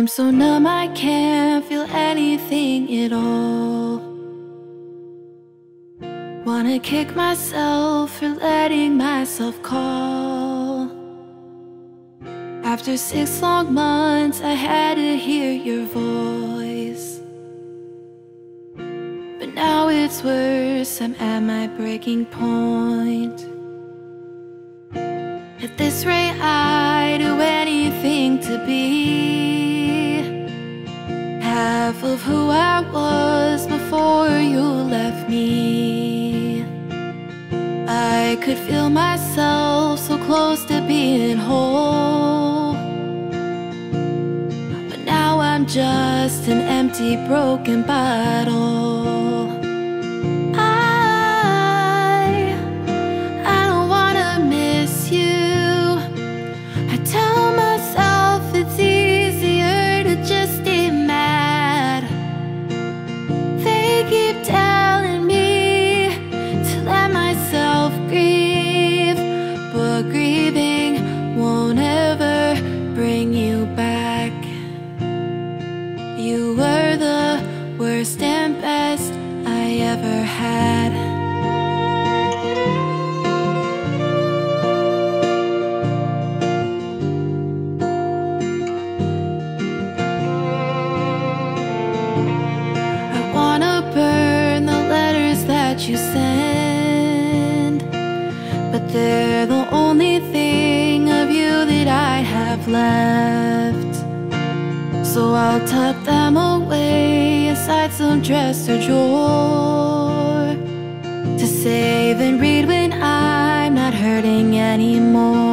I'm so numb I can't feel anything at all. Wanna kick myself for letting myself call. After 6 long months I had to hear your voice, but now it's worse, I'm at my breaking point. At this rate I'd do anything to be half of who I was before you left me. I could feel myself so close to being whole, but now I'm just an empty, broken bottle. I don't wanna miss you. I tell myself it's easier to just stay mad. They keep telling me to let myself grieve, but grieving won't ever bring you back. You were the worst and best I ever had. You send, but they're the only thing of you that I have left, so I'll tuck them away inside some dresser drawer to save and read when I'm not hurting anymore.